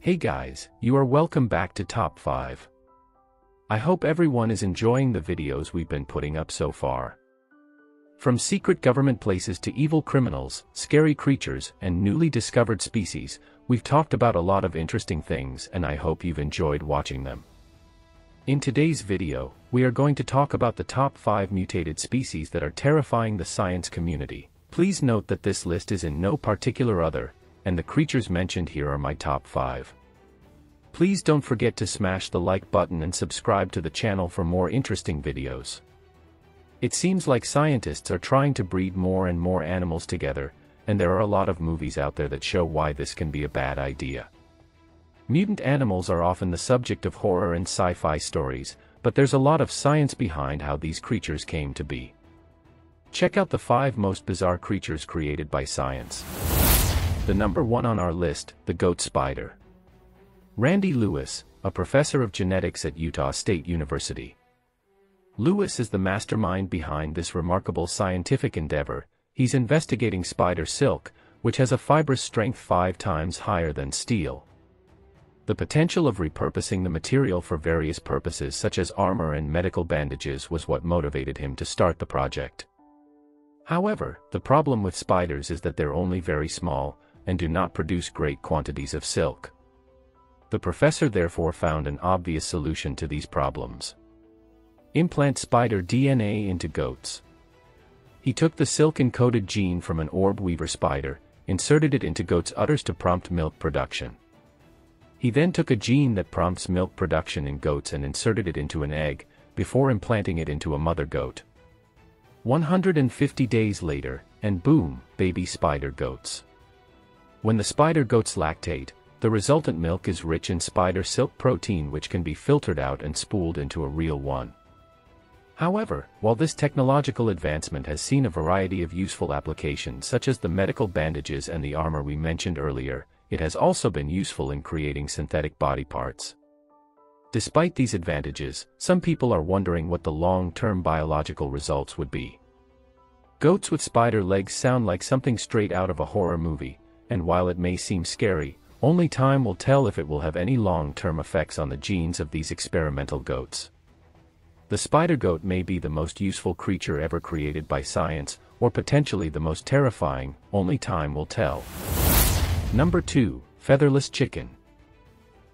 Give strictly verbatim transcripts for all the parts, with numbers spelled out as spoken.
Hey guys, you are welcome back to Top five. I hope everyone is enjoying the videos we've been putting up so far. From secret government places to evil criminals, scary creatures, and newly discovered species, we've talked about a lot of interesting things and I hope you've enjoyed watching them. In today's video, we are going to talk about the top five mutated species that are terrifying the science community. Please note that this list is in no particular order, and the creatures mentioned here are my top five. Please don't forget to smash the like button and subscribe to the channel for more interesting videos. It seems like scientists are trying to breed more and more animals together, and there are a lot of movies out there that show why this can be a bad idea. Mutant animals are often the subject of horror and sci-fi stories, but there's a lot of science behind how these creatures came to be. Check out the five most bizarre creatures created by science. The number one on our list, the goat spider. Randy Lewis, a professor of genetics at Utah State University. Lewis is the mastermind behind this remarkable scientific endeavor. He's investigating spider silk, which has a fibrous strength five times higher than steel. The potential of repurposing the material for various purposes such as armor and medical bandages was what motivated him to start the project. However, the problem with spiders is that they're only very small, and do not produce great quantities of silk. The professor therefore found an obvious solution to these problems. Implant spider D N A into goats. He took the silk-encoded gene from an orb weaver spider, inserted it into goats' udders to prompt milk production. He then took a gene that prompts milk production in goats and inserted it into an egg, before implanting it into a mother goat. one hundred fifty days later, and boom, baby spider goats. When the spider goats lactate, the resultant milk is rich in spider silk protein which can be filtered out and spooled into a real one. However, while this technological advancement has seen a variety of useful applications such as the medical bandages and the armor we mentioned earlier, it has also been useful in creating synthetic body parts. Despite these advantages, some people are wondering what the long-term biological results would be. Goats with spider legs sound like something straight out of a horror movie, and while it may seem scary, only time will tell if it will have any long-term effects on the genes of these experimental goats. The spider goat may be the most useful creature ever created by science, or potentially the most terrifying, only time will tell. Number two. Featherless chicken.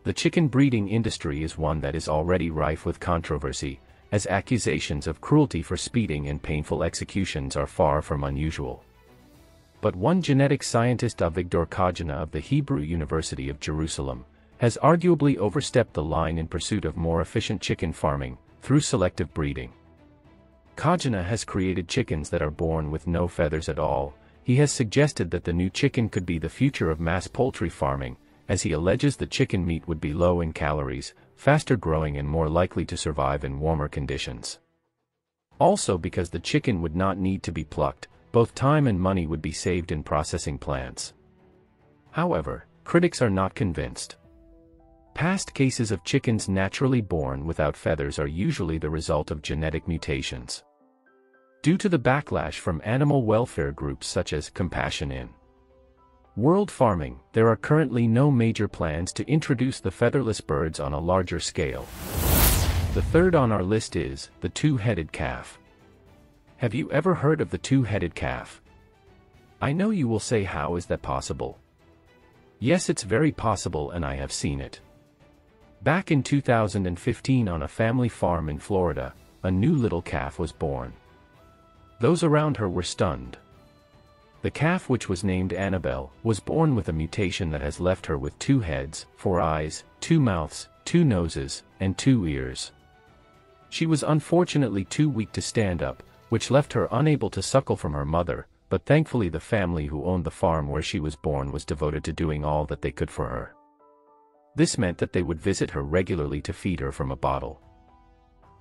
The chicken breeding industry is one that is already rife with controversy, as accusations of cruelty for speeding and painful executions are far from unusual. But one genetic scientist, Avigdor Kajana of the Hebrew University of Jerusalem, has arguably overstepped the line in pursuit of more efficient chicken farming, through selective breeding. Kajana has created chickens that are born with no feathers at all. He has suggested that the new chicken could be the future of mass poultry farming, as he alleges the chicken meat would be low in calories, faster growing and more likely to survive in warmer conditions. Also because the chicken would not need to be plucked, both time and money would be saved in processing plants. However, critics are not convinced. Past cases of chickens naturally born without feathers are usually the result of genetic mutations. Due to the backlash from animal welfare groups such as Compassion in World Farming, there are currently no major plans to introduce the featherless birds on a larger scale. The third on our list is the two-headed calf. Have you ever heard of the two-headed calf? I know you will say, how is that possible? Yes, it's very possible and I have seen it. Back in two thousand fifteen on a family farm in Florida, a new little calf was born. Those around her were stunned. The calf, which was named Annabelle, was born with a mutation that has left her with two heads, four eyes, two mouths, two noses, and two ears. She was unfortunately too weak to stand up, which left her unable to suckle from her mother, but thankfully the family who owned the farm where she was born was devoted to doing all that they could for her. This meant that they would visit her regularly to feed her from a bottle.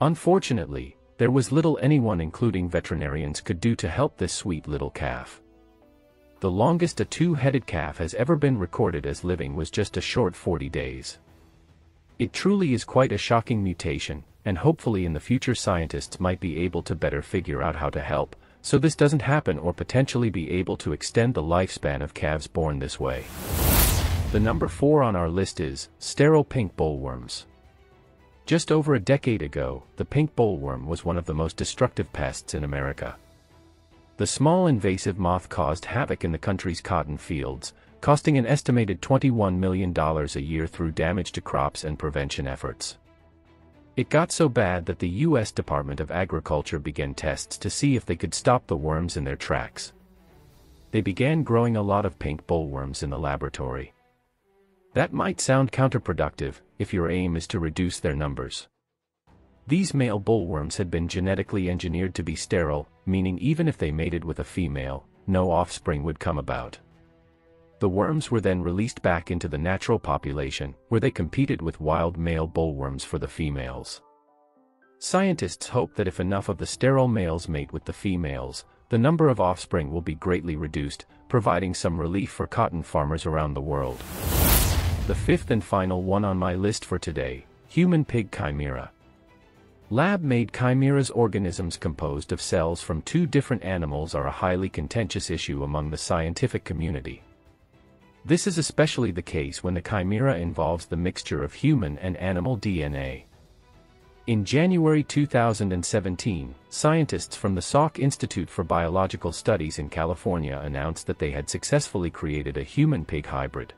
Unfortunately, there was little anyone, including veterinarians, could do to help this sweet little calf. The longest a two-headed calf has ever been recorded as living was just a short forty days. It truly is quite a shocking mutation, and hopefully in the future scientists might be able to better figure out how to help, so this doesn't happen or potentially be able to extend the lifespan of calves born this way. The number four on our list is sterile pink bollworms. Just over a decade ago, the pink bollworm was one of the most destructive pests in America. The small invasive moth caused havoc in the country's cotton fields, costing an estimated twenty-one million dollars a year through damage to crops and prevention efforts. It got so bad that the U S Department of Agriculture began tests to see if they could stop the worms in their tracks. They began growing a lot of pink bollworms in the laboratory. That might sound counterproductive if your aim is to reduce their numbers. These male bollworms had been genetically engineered to be sterile, meaning even if they mated with a female, no offspring would come about. The worms were then released back into the natural population, where they competed with wild male bollworms for the females. Scientists hope that if enough of the sterile males mate with the females, the number of offspring will be greatly reduced, providing some relief for cotton farmers around the world. The fifth and final one on my list for today, human pig chimera. Lab-made chimeras, organisms composed of cells from two different animals, are a highly contentious issue among the scientific community. This is especially the case when the chimera involves the mixture of human and animal D N A. In January two thousand seventeen, scientists from the Salk Institute for Biological Studies in California announced that they had successfully created a human-pig hybrid.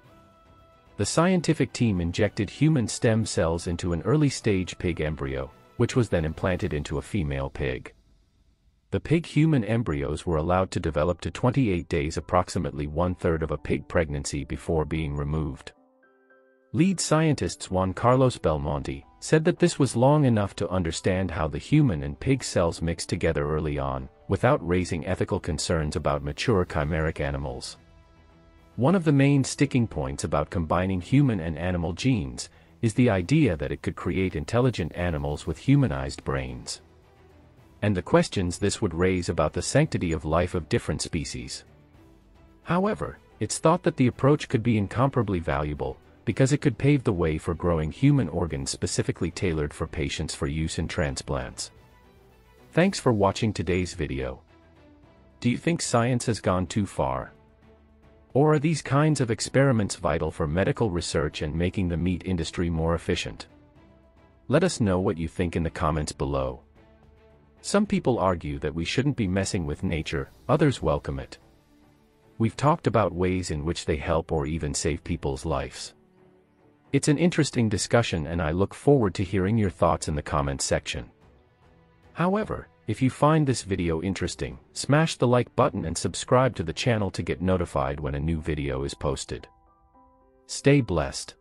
The scientific team injected human stem cells into an early-stage pig embryo, which was then implanted into a female pig. The pig-human embryos were allowed to develop to twenty-eight days, approximately one-third of a pig pregnancy, before being removed. Lead scientists Juan Carlos Belmonte said that this was long enough to understand how the human and pig cells mix together early on, without raising ethical concerns about mature chimeric animals. One of the main sticking points about combining human and animal genes is the idea that it could create intelligent animals with humanized brains, and the questions this would raise about the sanctity of life of different species. However, it's thought that the approach could be incomparably valuable, because it could pave the way for growing human organs specifically tailored for patients for use in transplants. Thanks for watching today's video. Do you think science has gone too far? Or are these kinds of experiments vital for medical research and making the meat industry more efficient? Let us know what you think in the comments below. Some people argue that we shouldn't be messing with nature, others welcome it. We've talked about ways in which they help or even save people's lives. It's an interesting discussion, and I look forward to hearing your thoughts in the comments section. However, if you find this video interesting, smash the like button and subscribe to the channel to get notified when a new video is posted. Stay blessed.